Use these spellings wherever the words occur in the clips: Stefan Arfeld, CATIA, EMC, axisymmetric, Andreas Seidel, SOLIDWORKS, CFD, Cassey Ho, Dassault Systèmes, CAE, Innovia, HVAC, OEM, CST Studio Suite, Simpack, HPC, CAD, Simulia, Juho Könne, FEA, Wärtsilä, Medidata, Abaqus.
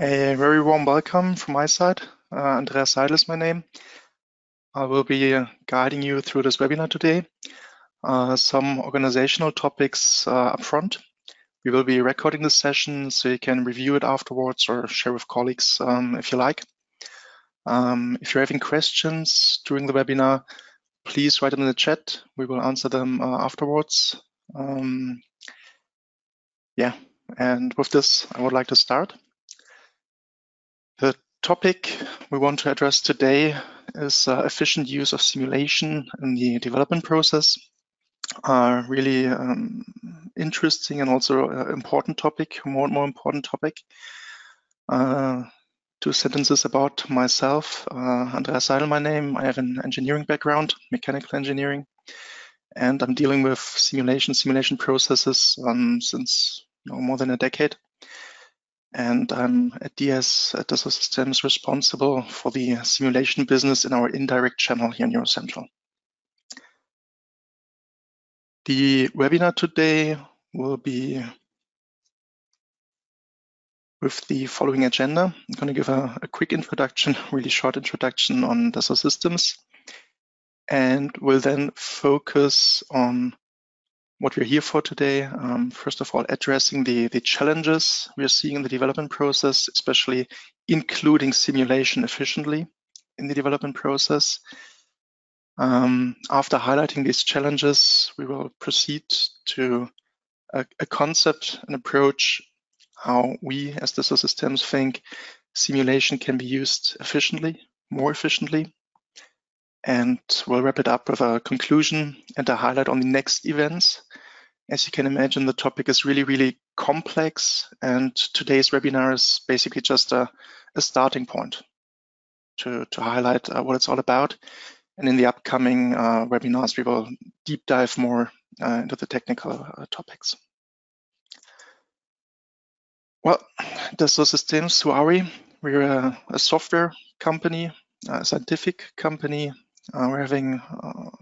A very warm welcome from my side. Andreas Seidel is my name. I will be guiding you through this webinar today. Some organizational topics up front. We will be recording this session so you can review it afterwards or share with colleagues if you like. If you're having questions during the webinar, please write them in the chat. We will answer them afterwards. And with this, I would like to start. The topic we want to address today is efficient use of simulation in the development process. Really interesting and also important topic, more and more important topic. Two sentences about myself. Andreas Seidel, my name. I have an engineering background, mechanical engineering, and I'm dealing with simulation processes since more than a decade. And I'm at DS, at Dassault Systèmes, responsible for the simulation business in our indirect channel here in Eurocentral. The webinar today will be with the following agenda. I'm going to give a quick introduction, really short introduction on Dassault Systèmes, and we'll then focus on what we're here for today. First of all, addressing the challenges we're seeing in the development process, especially including simulation efficiently in the development process. After highlighting these challenges, we will proceed to a concept, an approach, how we as Dassault Systèmes think simulation can be used efficiently, more efficiently. And we'll wrap it up with a conclusion and a highlight on the next events. As you can imagine, the topic is really complex, and today's webinar is basically just a starting point to highlight what it's all about. And in the upcoming webinars, we will deep dive more into the technical topics. Well, Dassault Systèmes, who are we? We're a software company, a scientific company. We're having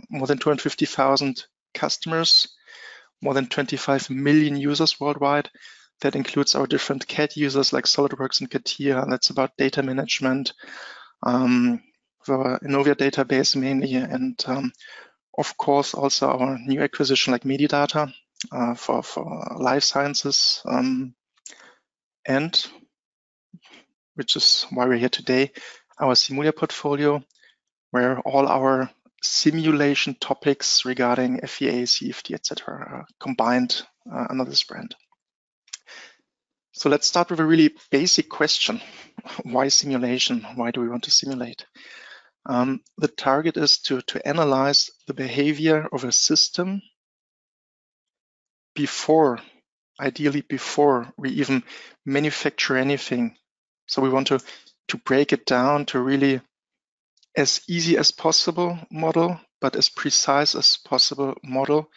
more than 250,000 customers, more than 25 million users worldwide. That includes our different CAD users like SOLIDWORKS and CATIA. That's about data management, our Innovia database mainly, and of course also our new acquisition like Medidata for life sciences, and which is why we're here today, our Simulia portfolio, where all our simulation topics regarding FEA, CFD, etc. are combined under this brand. So let's start with a really basic question. Why simulation? Why do we want to simulate? The target is to analyze the behavior of a system before, ideally before we even manufacture anything. So we want to break it down to really as easy as possible model, but as precise as possible model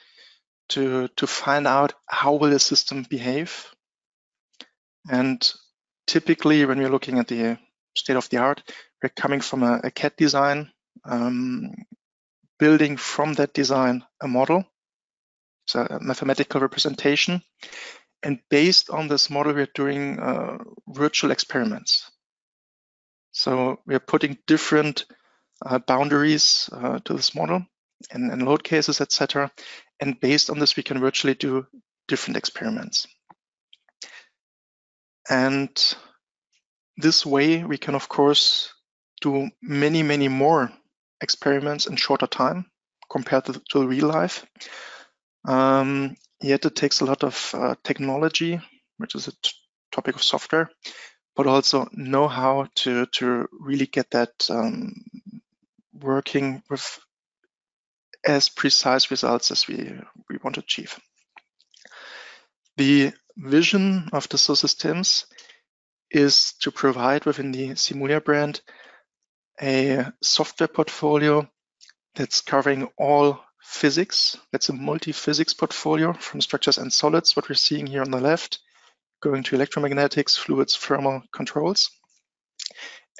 to find out how will the system behave. And typically when we're looking at the state of the art, we're coming from a CAD design, building from that design a model, so a mathematical representation. And based on this model, we're doing virtual experiments. So we're putting different boundaries to this model and load cases, etc. And based on this, we can virtually do different experiments. And this way, we can, of course, do many more experiments in shorter time compared to real life. Yet it takes a lot of technology, which is a topic of software, but also know-how to really get that working with as precise results as we want to achieve. The vision of Dassault Systèmes is to provide within the Simulia brand a software portfolio that's covering all physics. That's a multi-physics portfolio from structures and solids, what we're seeing here on the left, going to electromagnetics, fluids, thermal controls.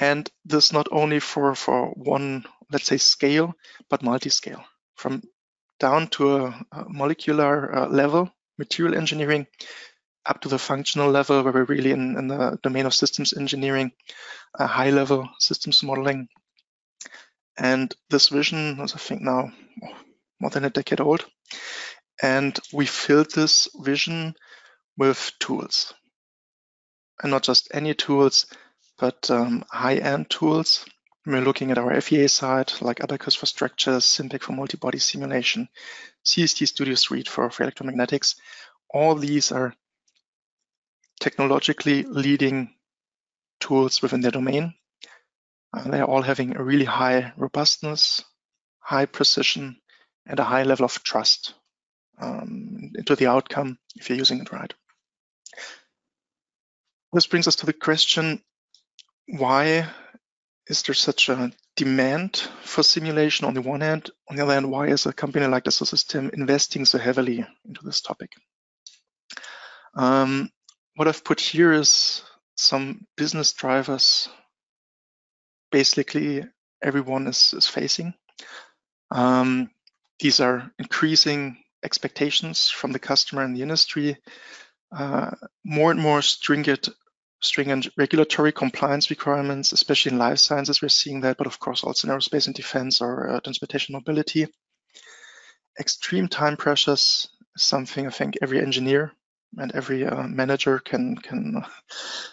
And this not only for one, let's say, scale, but multi-scale. From down to a molecular level, material engineering, up to the functional level, where we're really in the domain of systems engineering, high-level systems modeling. And this vision is, I think, now more than a decade old. And we filled this vision with tools. And not just any tools, but high-end tools. We're looking at our FEA side, like Abaqus for structures, Simpack for multi-body simulation, CST Studio Suite for electromagnetics. All these are technologically leading tools within their domain. They're all having a really high robustness, high precision, and a high level of trust into the outcome if you're using it right. This brings us to the question, why is there such a demand for simulation on the one hand? On the other hand, why is a company like Dassault Systèmes investing so heavily into this topic? What I've put here is some business drivers basically everyone is facing. These are increasing expectations from the customer and the industry, more and more stringent regulatory compliance requirements, especially in life sciences, we're seeing that, but of course also in aerospace and defense or transportation mobility. Extreme time pressures is something I think every engineer and every manager can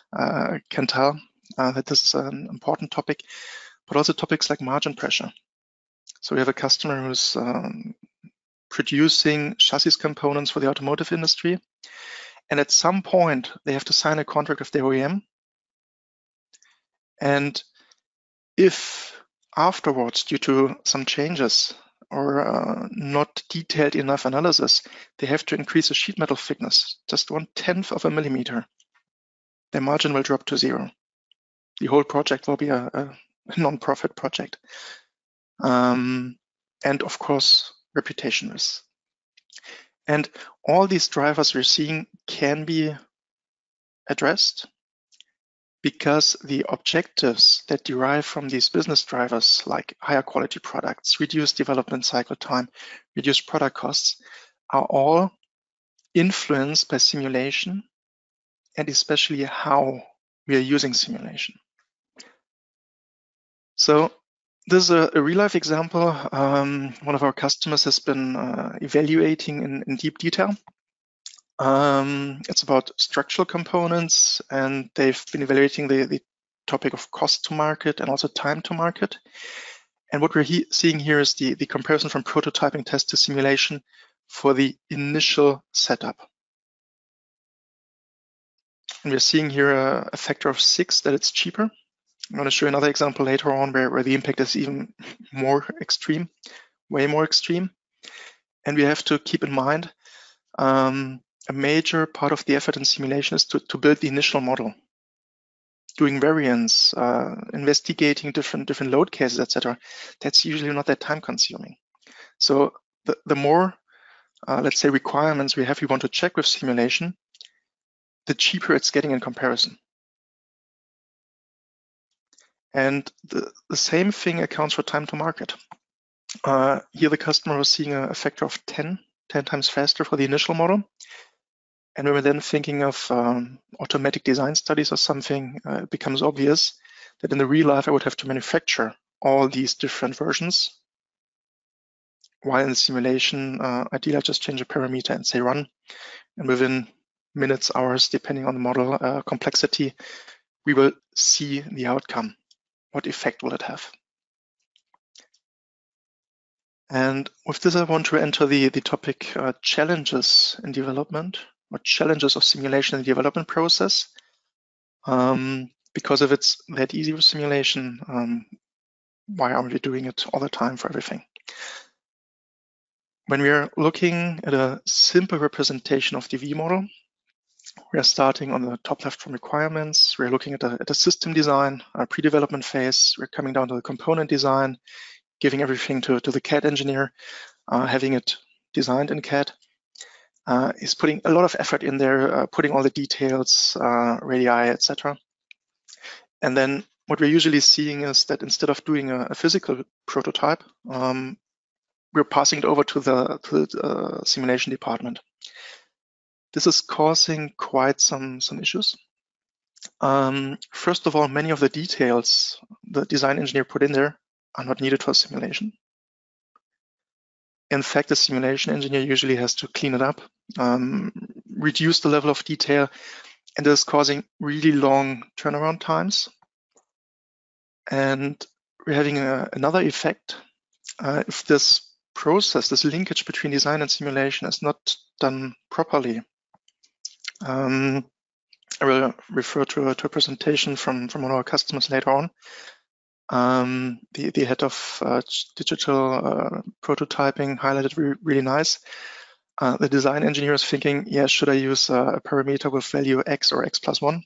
tell that this is an important topic, but also topics like margin pressure. So we have a customer who's producing chassis components for the automotive industry. And at some point, they have to sign a contract with the OEM. And if afterwards, due to some changes or not detailed enough analysis, they have to increase the sheet metal thickness, just 1/10 of a millimeter, their margin will drop to zero. The whole project will be a non-profit project. And of course, reputation risk. And all these drivers we're seeing can be addressed because the objectives that derive from these business drivers, like higher quality products, reduced development cycle time, reduced product costs, are all influenced by simulation and especially how we are using simulation. So this is a real-life example. One of our customers has been evaluating in deep detail. It's about structural components, and they've been evaluating the topic of cost to market and also time to market. And what we're seeing here is the comparison from prototyping test to simulation for the initial setup. And we're seeing here a factor of 6 that it's cheaper. I'm going to show you another example later on where the impact is even more extreme, way more extreme. And we have to keep in mind a major part of the effort in simulation is to build the initial model, doing variance, investigating different load cases, etc. That's usually not that time consuming. So the more, let's say, requirements we have, we want to check with simulation, the cheaper it's getting in comparison. And the same thing accounts for time to market. Here the customer was seeing a factor of 10 times faster for the initial model. And we were then thinking of automatic design studies or something. It becomes obvious that in the real life, I would have to manufacture all these different versions. While in the simulation, ideally, I just change a parameter and say run. And within minutes, hours, depending on the model complexity, we will see the outcome. What effect will it have? And with this, I want to enter the topic challenges in development, or challenges of simulation in the development process. Because if it's that easy with simulation, why aren't we doing it all the time for everything? When we are looking at a simple representation of the V model, we are starting on the top left from requirements. We're looking at a system design, our pre-development phase. We're coming down to the component design, giving everything to the CAD engineer, having it designed in CAD. He's putting a lot of effort in there, putting all the details, radii, etc. And then what we're usually seeing is that instead of doing a physical prototype, we're passing it over to the simulation department. This is causing quite some issues. First of all, many of the details the design engineer put in there are not needed for simulation. In fact, the simulation engineer usually has to clean it up, reduce the level of detail, and this is causing really long turnaround times. And we're having another effect. If this process, this linkage between design and simulation is not done properly, I will refer to a presentation from one of our customers later on. The head of digital prototyping highlighted really nice. The design engineer is thinking, yeah, should I use a parameter with value X or X plus one?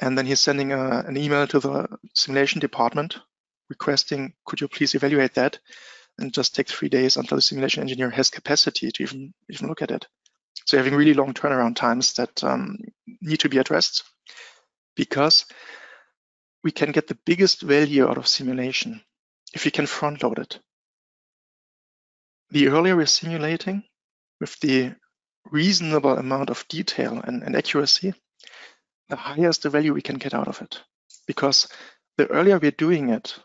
And then he's sending an email to the simulation department requesting, could you please evaluate that? And just take 3 days until the simulation engineer has capacity to even look at it. So having really long turnaround times that need to be addressed, because we can get the biggest value out of simulation if we can front load it. The earlier we're simulating with the reasonable amount of detail and accuracy, the higher is the value we can get out of it. Because the earlier we're doing it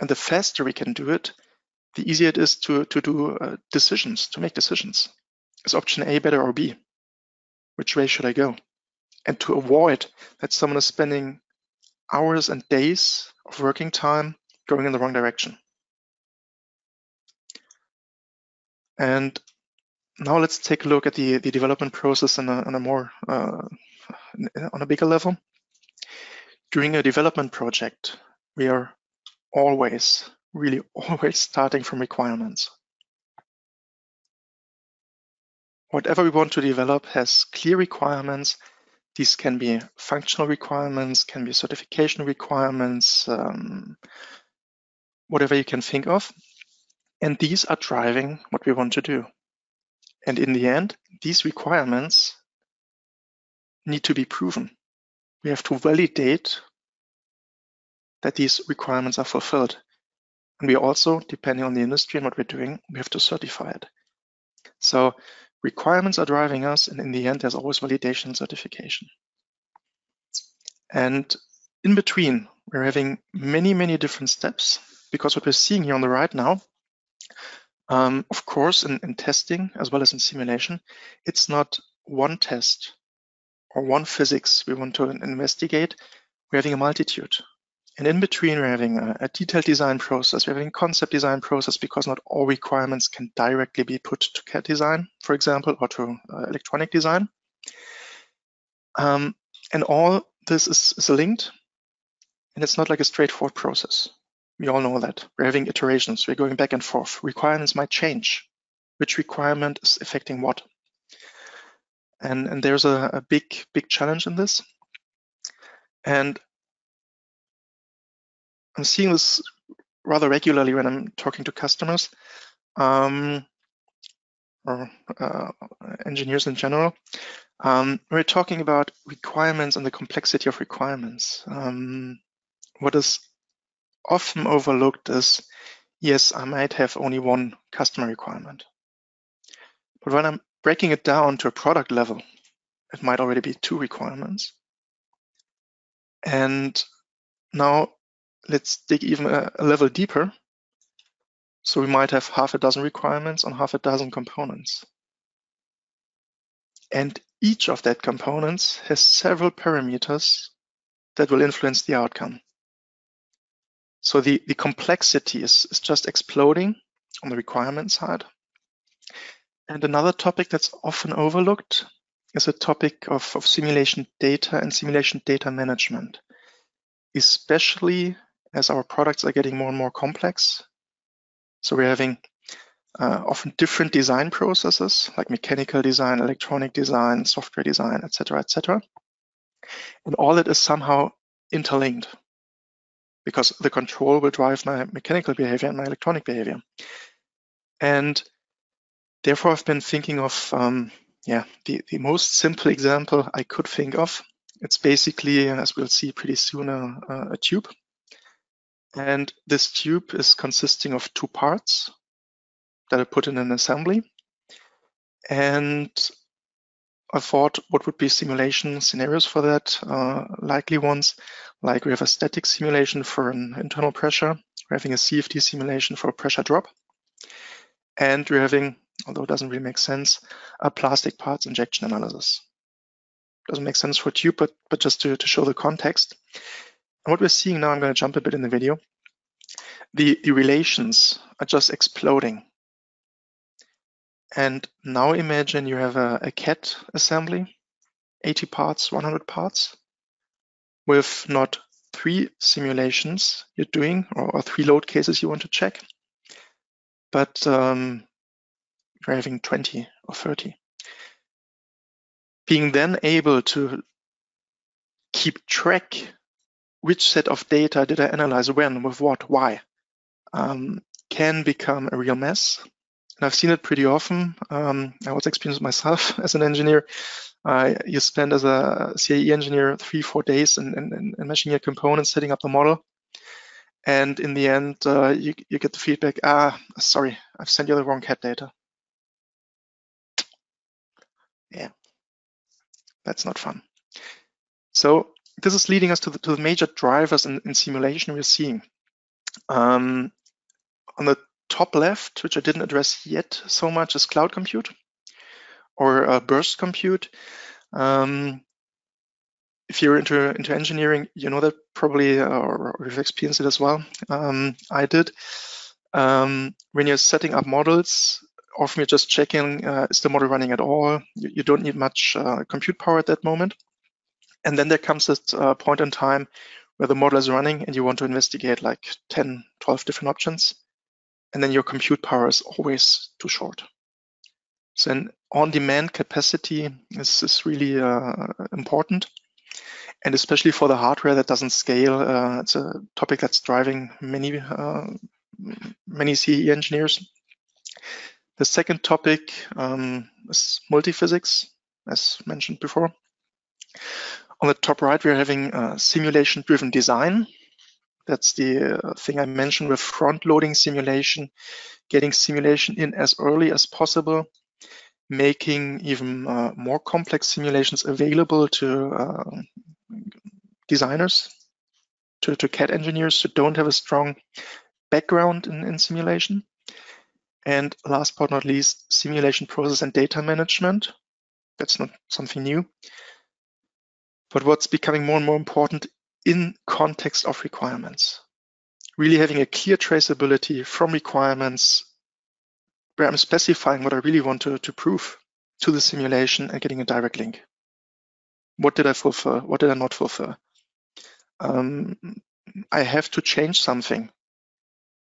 and the faster we can do it, the easier it is to make decisions. Is option A better or B? Which way should I go? And to avoid that someone is spending hours and days of working time going in the wrong direction. And now let's take a look at the development process on a bigger level. During a development project, we are always, really always starting from requirements. Whatever we want to develop has clear requirements. These can be functional requirements, can be certification requirements, whatever you can think of. And these are driving what we want to do. And in the end, these requirements need to be proven. We have to validate that these requirements are fulfilled. And we also, depending on the industry and what we're doing, we have to certify it. So requirements are driving us, and in the end, there's always validation and certification. And in between, we're having many, many different steps, because what we're seeing here on the right now, of course, in testing as well as in simulation, it's not one test or one physics we want to investigate. We're having a multitude. And in between, we're having a detailed design process. We're having a concept design process, because not all requirements can directly be put to CAD design, for example, or to electronic design. And all this is linked, and it's not like a straightforward process. We all know that. We're having iterations. We're going back and forth. Requirements might change. Which requirement is affecting what? And there's a big challenge in this. And I'm seeing this rather regularly when I'm talking to customers or engineers in general. We're talking about requirements and the complexity of requirements. What is often overlooked is, yes, I might have only one customer requirement. But when I'm breaking it down to a product level, it might already be two requirements. And now, let's dig even a level deeper. So we might have half a dozen requirements on half a dozen components. And each of that components has several parameters that will influence the outcome. So the complexity is just exploding on the requirement side. And another topic that's often overlooked is a topic of simulation data and simulation data management, especially as our products are getting more and more complex. So we're having often different design processes like mechanical design, electronic design, software design, etc., etc. And all that is somehow interlinked, because the control will drive my mechanical behavior and my electronic behavior. And therefore, I've been thinking of the most simple example I could think of. It's basically, as we'll see pretty soon, a tube. And this tube is consisting of two parts that are put in an assembly. And I thought what would be simulation scenarios for that, likely ones. Like we have a static simulation for an internal pressure, we're having a CFD simulation for a pressure drop, and we're having, although it doesn't really make sense, a plastic parts injection analysis. Doesn't make sense for tube, but just to show the context. And what we're seeing now, I'm going to jump a bit in the video, the relations are just exploding. And now imagine you have a CAD assembly, 80 parts, 100 parts, with not 3 simulations you're doing or 3 load cases you want to check, but you're having 20 or 30. Being then able to keep track which set of data did I analyze when, with what, why, can become a real mess. And I've seen it pretty often. I also experienced myself as an engineer. You spend as a CAE engineer 3-4 days in meshing your components, setting up the model. And in the end, you get the feedback, sorry, I've sent you the wrong CAD data. Yeah, that's not fun. So this is leading us to the major drivers in simulation we're seeing. On the top left, which I didn't address yet so much, is cloud compute or burst compute. If you're into engineering, you know that probably, or you've experienced it as well. I did. When you're setting up models, often you're just checking, is the model running at all? You don't need much compute power at that moment. And then there comes this point in time where the model is running and you want to investigate like 10, 12 different options. And then your compute power is always too short. So an on-demand capacity is really important. And especially for the hardware that doesn't scale, it's a topic that's driving many CAE engineers. The second topic is multiphysics, as mentioned before. On the top right, we're having simulation-driven design. That's the thing I mentioned with front-loading simulation, getting simulation in as early as possible, making even more complex simulations available to designers, to CAD engineers who don't have a strong background in simulation. And last but not least, simulation process and data management. That's not something new. But what's becoming more and more important in context of requirements, really having a clear traceability from requirements where I'm specifying what I really want to prove to the simulation and getting a direct link. What did I fulfill? What did I not fulfill? I have to change something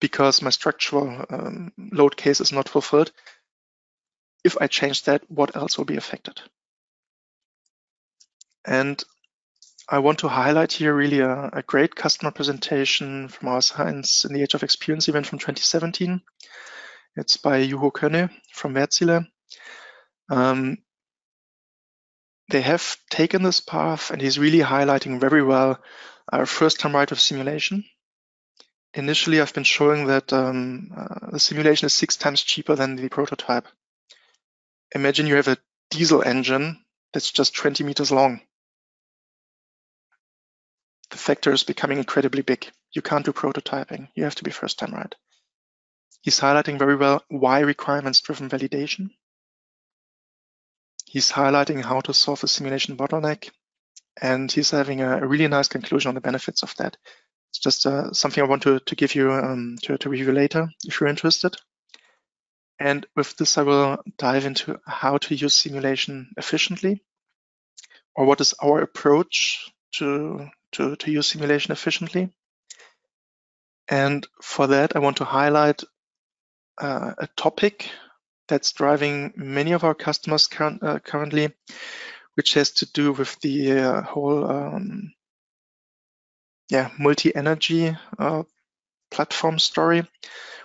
because my structural load case is not fulfilled. If I change that, what else will be affected? And I want to highlight here really a great customer presentation from our Science in the Age of Experience event from 2017. It's by Juho Könne from Wärtsilä. They have taken this path and he's really highlighting very well our first time right of simulation. Initially, I've been showing that the simulation is 6 times cheaper than the prototype. Imagine you have a diesel engine that's just 20 meters long. The factor is becoming incredibly big. You can't do prototyping. You have to be first time right. He's highlighting very well why requirements-driven validation. He's highlighting how to solve a simulation bottleneck. And he's having a really nice conclusion on the benefits of that. It's just something I want to give you to review later if you're interested. And with this, I will dive into how to use simulation efficiently, or what is our approach to use simulation efficiently. And for that, I want to highlight a topic that's driving many of our customers currently, which has to do with the whole multi-energy platform story.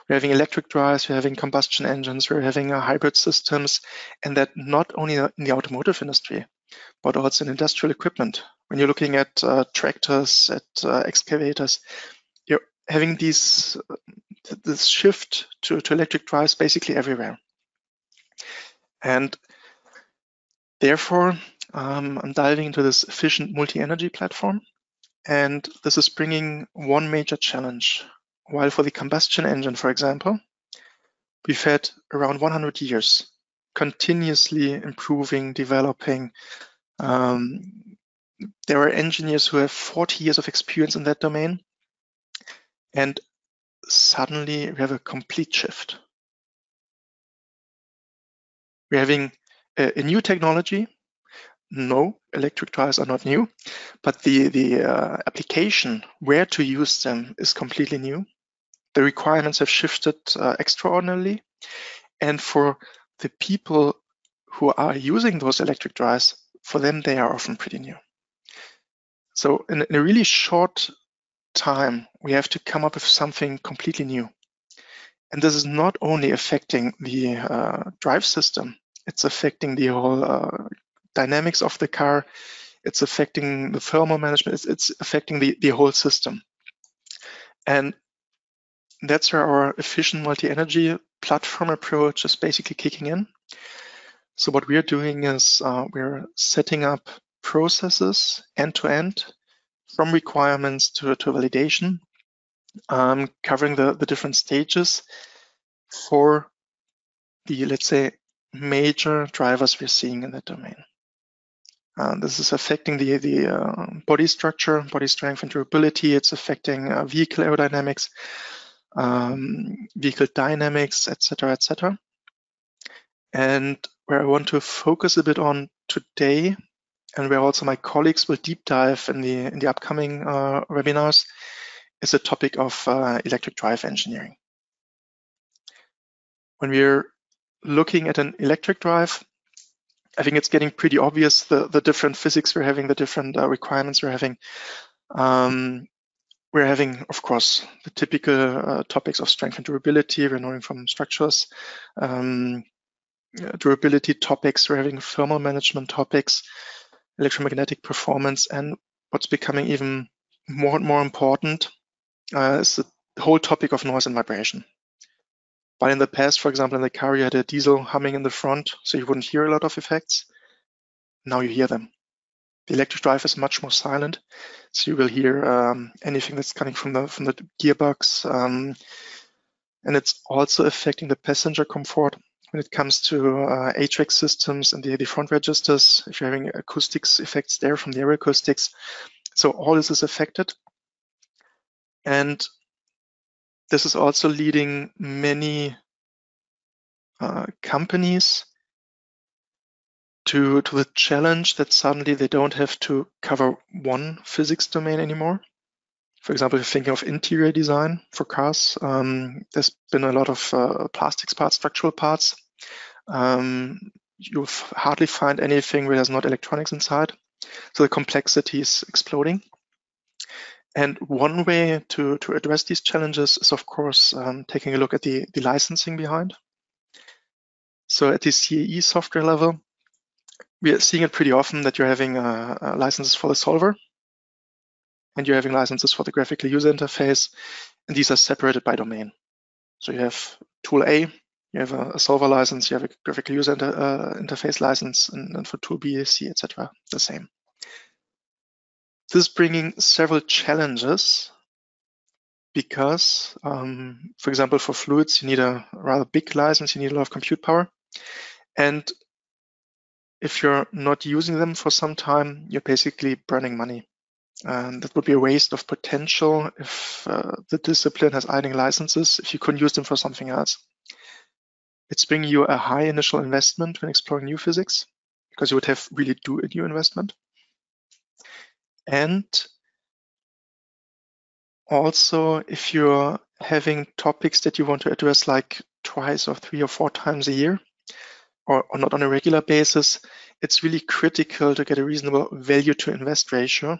We're having electric drives, we're having combustion engines, we're having hybrid systems, and that not only in the automotive industry, but also in industrial equipment. When you're looking at tractors, at excavators, you're having this shift to electric drives basically everywhere. And therefore, I'm diving into this efficient multi-energy platform. And this is bringing one major challenge. While for the combustion engine, for example, we've had around 100 years, continuously improving, developing. There are engineers who have 40 years of experience in that domain. And suddenly we have a complete shift. We're having a new technology. No, electric cars are not new, but the application, where to use them, is completely new. The requirements have shifted extraordinarily. And for the people who are using those electric drives, for them, they are often pretty new. So in a really short time, we have to come up with something completely new. And this is not only affecting the drive system, it's affecting the whole dynamics of the car, it's affecting the thermal management, it's affecting the whole system. And that's where our efficient multi-energy platform approach is basically kicking in. So what we're doing is we're setting up processes end-to-end, from requirements to validation, covering the different stages for the, let's say, major drivers we're seeing in that domain. This is affecting the body structure, body strength and durability. It's affecting vehicle aerodynamics, vehicle dynamics, etc., etc. And where I want to focus a bit on today, and where also my colleagues will deep dive in the upcoming webinars, is the topic of electric drive engineering. When we're looking at an electric drive, I think it's getting pretty obvious the different physics we're having, the different requirements we're having. We're having, of course, the typical topics of strength and durability. We're knowing from structures, durability topics. We're having thermal management topics, electromagnetic performance, and what's becoming even more and more important is the whole topic of noise and vibration. But in the past, for example, in the car, you had a diesel humming in the front, so you wouldn't hear a lot of effects. Now you hear them. The electric drive is much more silent, so you will hear anything that's coming from the gearbox, and it's also affecting the passenger comfort when it comes to HVAC systems and the front registers. If you're having acoustics effects there from the air acoustics, so all this is affected, and this is also leading many companies to the challenge that suddenly they don't have to cover one physics domain anymore. For example, if you're thinking of interior design for cars, there's been a lot of plastics parts, structural parts. You'll hardly find anything where there's not electronics inside. So the complexity is exploding. And one way to address these challenges is, of course, taking a look at the licensing behind. So at the CAE software level, we are seeing it pretty often that you're having licenses for the solver, and you're having licenses for the graphical user interface, and these are separated by domain. So you have tool A, you have a solver license, you have a graphical user interface license, and for tool B, C, etc., the same. This is bringing several challenges because, for example, for fluids, you need a rather big license, you need a lot of compute power. And if you're not using them for some time, you're basically burning money. And that would be a waste of potential if the discipline has idling licenses, if you couldn't use them for something else. It's bringing you a high initial investment when exploring new physics, because you would have really do a new investment. And also, if you're having topics that you want to address like twice or three or four times a year, or not on a regular basis, it's really critical to get a reasonable value to invest ratio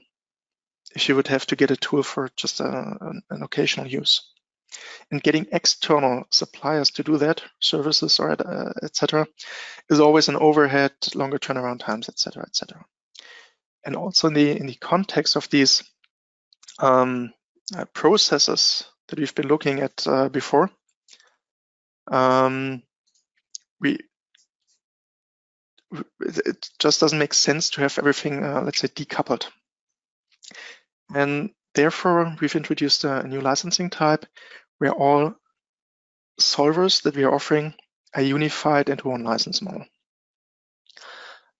if you would have to get a tool for just an occasional use. And getting external suppliers to do that, services or etc., is always an overhead, longer turnaround times, etc., etc. And also in the context of these processes that we've been looking at before, we it just doesn't make sense to have everything, let's say, decoupled. And therefore, we've introduced a new licensing type where all solvers that we are offering are unified into one license model.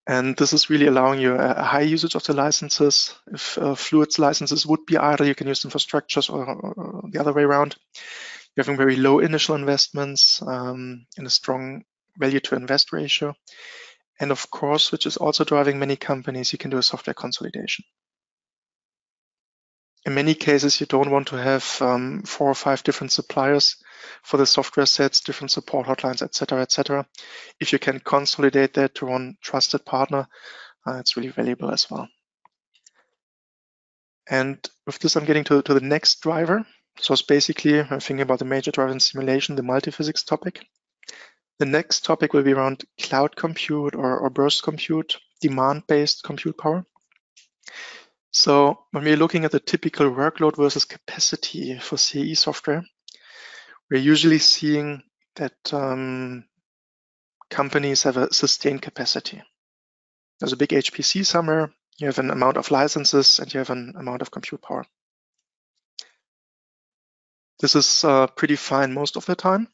And this is really allowing you a high usage of the licenses. If fluids licenses would be idle, you can use them for structures or the other way around. You're having very low initial investments and a strong value to invest ratio. And of course, which is also driving many companies, you can do a software consolidation. In many cases, you don't want to have 4 or 5 different suppliers for the software sets, different support hotlines, etc., etc. If you can consolidate that to one trusted partner, it's really valuable as well. And with this, I'm getting to the next driver. So it's basically, I'm thinking about the major driver in simulation, the multiphysics topic. The next topic will be around cloud compute or burst compute, demand-based compute power. So when we're looking at the typical workload versus capacity for CAE software, we're usually seeing that companies have a sustained capacity. There's a big HPC somewhere, you have an amount of licenses, and you have an amount of compute power. This is pretty fine most of the time.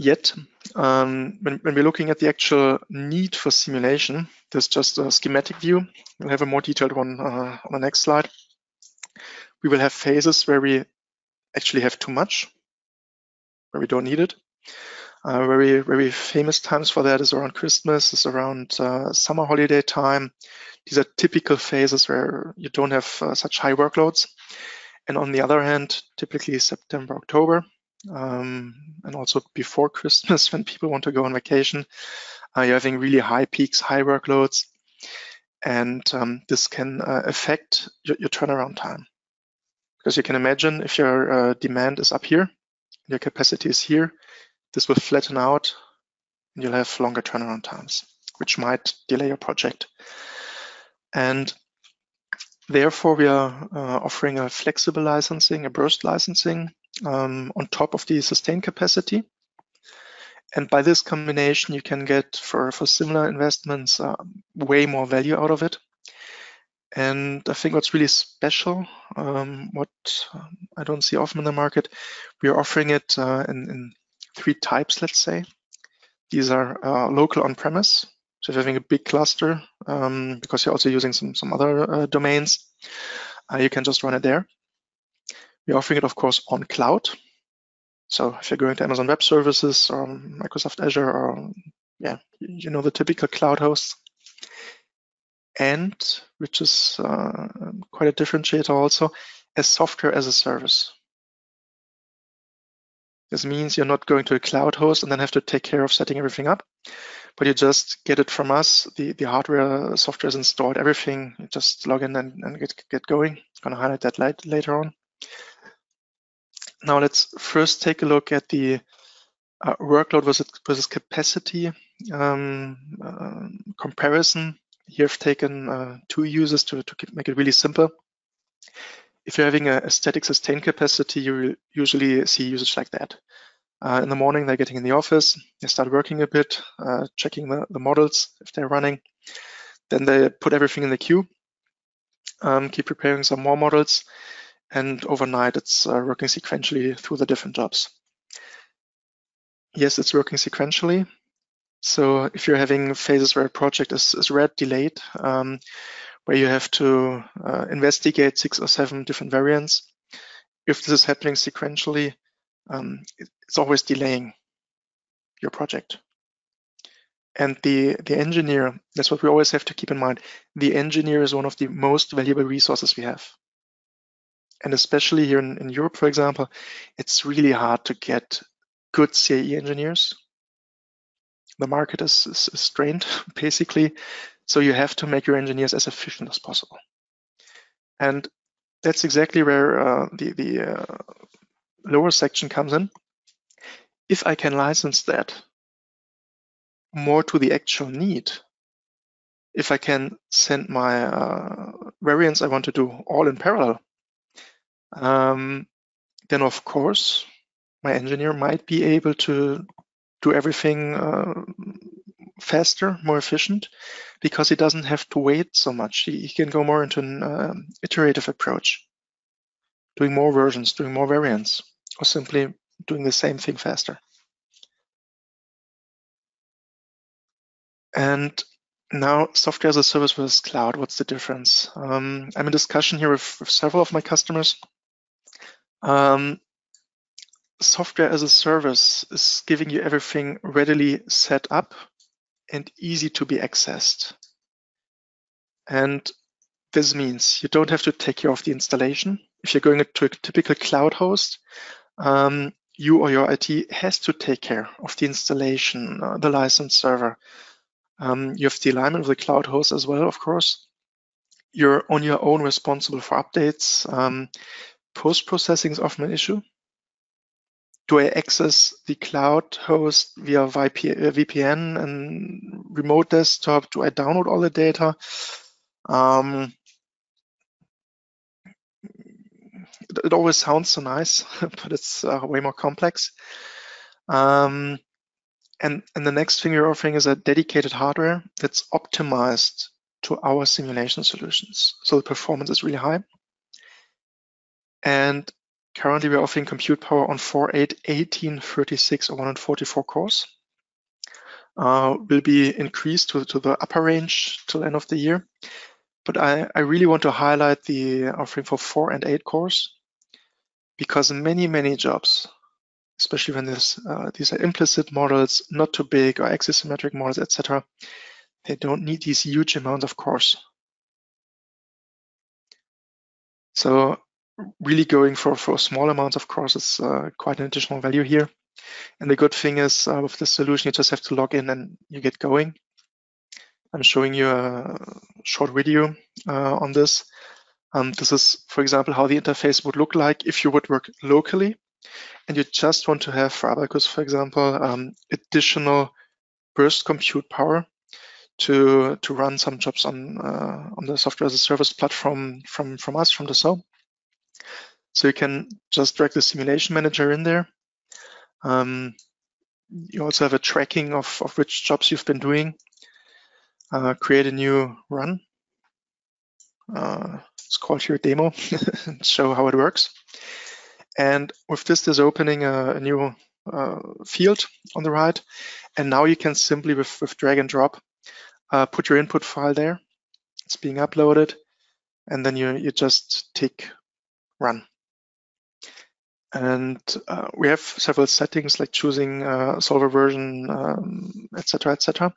Yet, when we're looking at the actual need for simulation, there's just a schematic view. We'll have a more detailed one on the next slide. We will have phases where we actually have too much, where we don't need it. Very, very famous times for that is around Christmas, is around summer holiday time. These are typical phases where you don't have such high workloads. And on the other hand, typically September, October, and also before Christmas, when people want to go on vacation, you're having really high peaks, high workloads, and this can affect your turnaround time. Because you can imagine if your demand is up here, your capacity is here, this will flatten out, and you'll have longer turnaround times, which might delay your project. And therefore, we are offering a flexible licensing, a burst licensing, on top of the sustained capacity. And by this combination, you can get for similar investments way more value out of it. And I think what's really special, what I don't see often in the market, we are offering it in 3 types, let's say. These are local on-premise, so you're having a big cluster because you're also using some other domains. You can just run it there. We're offering it, of course, on cloud. So if you're going to Amazon Web Services or Microsoft Azure or, yeah, you know, the typical cloud hosts. And, which is quite a differentiator also, as software as a service. This means you're not going to a cloud host and then have to take care of setting everything up, but you just get it from us. The hardware, software is installed, everything. You just log in and get going. I'm gonna highlight that later on. Now let's first take a look at the workload versus capacity comparison. Here I've taken 2 users to make it really simple. If you're having a static sustained capacity, you will usually see usage like that. In the morning, they're getting in the office, they start working a bit, checking the models if they're running. Then they put everything in the queue, keep preparing some more models. And overnight, it's working sequentially through the different jobs. Yes, it's working sequentially. So if you're having phases where a project is red, delayed, where you have to investigate 6 or 7 different variants, if this is happening sequentially, it's always delaying your project. And the engineer, that's what we always have to keep in mind. The engineer is one of the most valuable resources we have. And especially here in Europe, for example, it's really hard to get good CAE engineers. The market is strained, basically. So you have to make your engineers as efficient as possible. And that's exactly where the lower section comes in. If I can license that more to the actual need, if I can send my variants I want to do all in parallel, then of course my engineer might be able to do everything faster, more efficient, because he doesn't have to wait so much. He can go more into an iterative approach, doing more versions, doing more variants, or simply doing the same thing faster. And now, software as a service versus cloud, what's the difference? I'm in discussion here with several of my customers. Software as a service is giving you everything readily set up and easy to be accessed. And this means you don't have to take care of the installation. If you're going to a typical cloud host, you or your IT has to take care of the installation, the licensed server. You have the alignment with the cloud host as well, of course. You're on your own responsible for updates. Post-processing is often an issue. Do I access the cloud host via VPN and remote desktop? Do I download all the data? It always sounds so nice, but it's way more complex. And the next thing you're offering is a dedicated hardware that's optimized to our simulation solutions. So the performance is really high. And currently we're offering compute power on 4.8, 18, 36, or 144 cores. Will be increased to the upper range till end of the year. But I really want to highlight the offering for 4 and 8 cores, because many jobs, especially when these are implicit models, not too big, or axisymmetric models, etc., they don't need these huge amounts of cores. So really going for small amounts of cores is quite an additional value here. And the good thing is with this solution, you just have to log in and you get going. I'm showing you a short video on this. This is, for example, how the interface would look like if you would work locally. And you just want to have, for Abaqus, for example, additional burst compute power to run some jobs on the software as a service platform from us, from Dassault. So you can just drag the simulation manager in there. You also have a tracking of which jobs you've been doing. Create a new run. It's called here demo, and show how it works. And with this, there's opening a new field on the right. And now you can simply, with drag and drop, put your input file there. It's being uploaded. And then you just tick run. And we have several settings, like choosing solver version, etc., etc.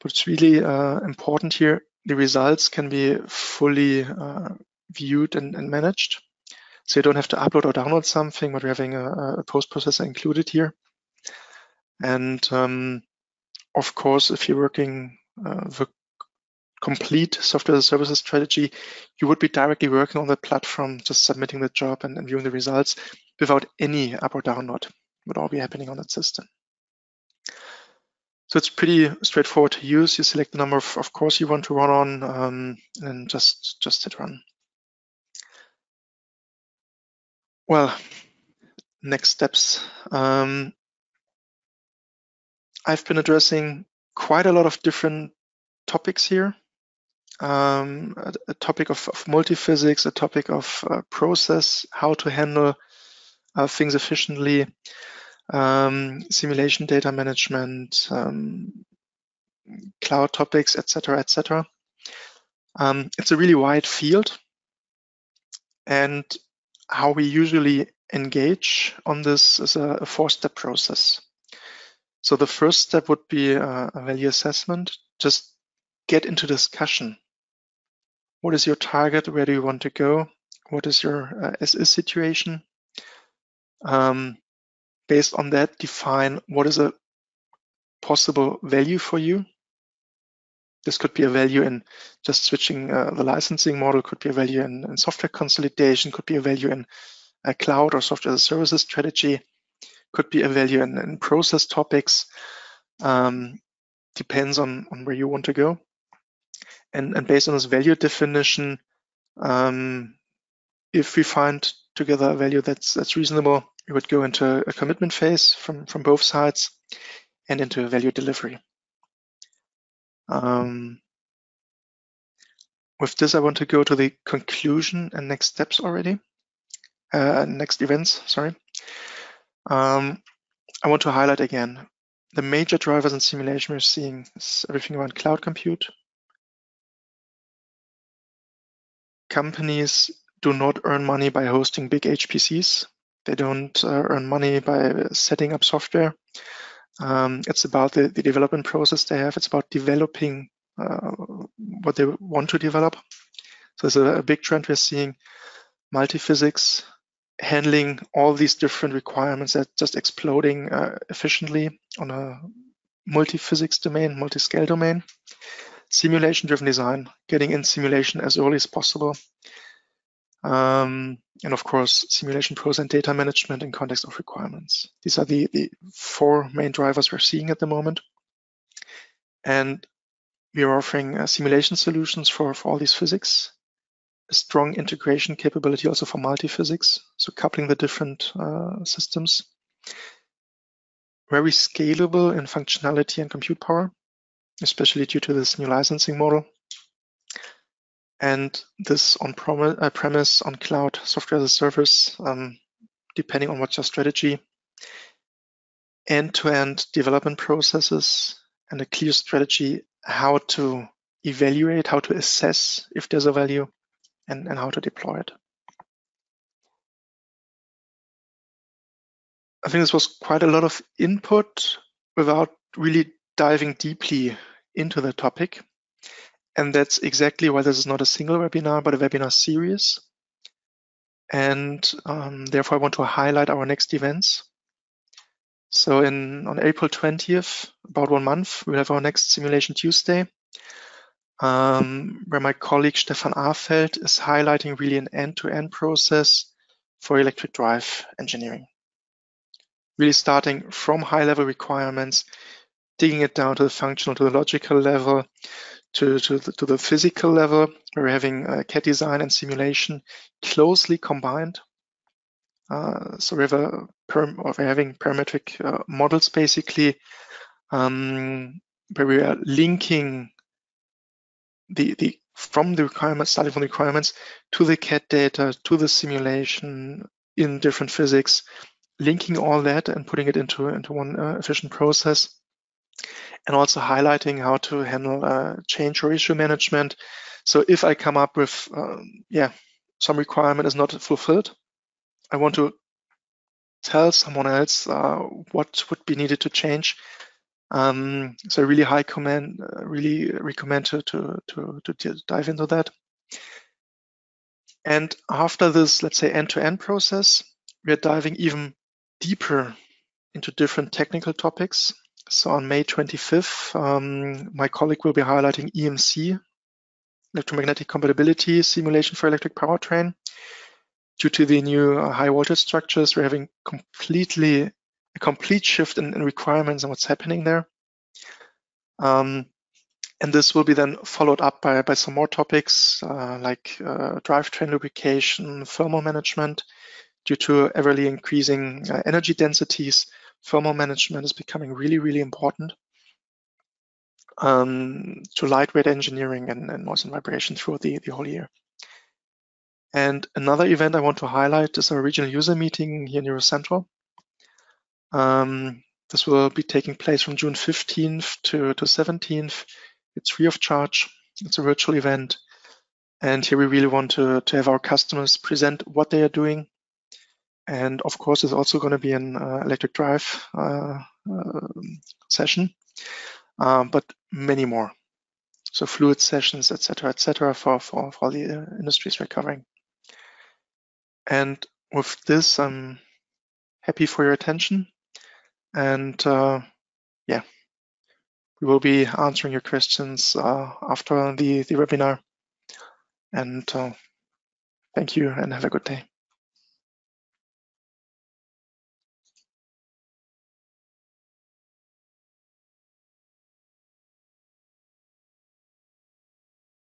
But it's really important here. The results can be fully viewed and managed. So you don't have to upload or download something, but we're having a post-processor included here. And of course, if you're working the complete software as a services strategy, you would be directly working on the platform, just submitting the job and viewing the results without any up or download. It would all be happening on that system. So it's pretty straightforward to use. You select the number of cores you want to run on, and just hit run. Well, next steps. I've been addressing quite a lot of different topics here. A topic of multiphysics, a topic of process, how to handle things efficiently, simulation data management, cloud topics, etc., etc. It's a really wide field. And how we usually engage on this is a four-step process. So the first step would be a value assessment. Just get into discussion. What is your target? Where do you want to go? What is your as-is situation? Based on that, define what is a possible value for you. This could be a value in just switching the licensing model, could be a value in software consolidation, could be a value in a cloud or software as a services strategy, could be a value in process topics, depends on where you want to go. And based on this value definition, if we find together a value that's reasonable, we would go into a commitment phase from both sides and into value delivery. With this, I want to go to the conclusion and next steps already. Next events, sorry. I want to highlight again, the major drivers in simulation we're seeing is everything around cloud compute. Companies do not earn money by hosting big HPCs. They don't earn money by setting up software. It's about the development process they have. It's about developing what they want to develop. So it's a big trend we're seeing. Multi-physics, handling all these different requirements that just exploding efficiently on a multi-physics domain, multi-scale domain. Simulation-driven design, getting in simulation as early as possible. And of course, simulation pros and data management in context of requirements. These are the four main drivers we're seeing at the moment. And we are offering simulation solutions for all these physics, a strong integration capability also for multi-physics, so coupling the different systems, very scalable in functionality and compute power, especially due to this new licensing model. And this on-premise, on-cloud, software as a service, depending on what's your strategy, end-to-end development processes, and a clear strategy how to evaluate, how to assess if there's a value, and how to deploy it. I think this was quite a lot of input without really diving deeply into the topic. And that's exactly why this is not a single webinar, but a webinar series. And therefore, I want to highlight our next events. So on April 20th, about 1 month, we'll have our next Simulation Tuesday, where my colleague Stefan Arfeld is highlighting really an end-to-end process for electric drive engineering. Really starting from high-level requirements, digging it down to the functional, to the logical level, to the physical level. We're having CAD design and simulation closely combined. So we have we're having parametric models basically, where we are linking starting from the requirements to the CAD data, to the simulation in different physics, linking all that and putting it into one efficient process. And also highlighting how to handle change or issue management. So if I come up with, some requirement is not fulfilled, I want to tell someone else what would be needed to change. So I really recommend to dive into that. And after this, let's say end-to-end process, we are diving even deeper into different technical topics. So on May 25th, my colleague will be highlighting EMC, electromagnetic compatibility simulation for electric powertrain. Due to the new high voltage structures, we're having a complete shift in requirements and what's happening there. And this will be then followed up by some more topics like drivetrain lubrication, thermal management. Due to everly increasing energy densities, thermal management is becoming really, really important to lightweight engineering and noise and vibration throughout the whole year. And another event I want to highlight is our regional user meeting here in Eurocentral. This will be taking place from June 15th to 17th. It's free of charge. It's a virtual event. And here we really want to have our customers present what they are doing. And of course, there's also going to be an electric drive session, but many more. So fluid sessions, et cetera, for all the industries we're covering. And with this, I'm happy for your attention. And we will be answering your questions after the webinar. And thank you and have a good day.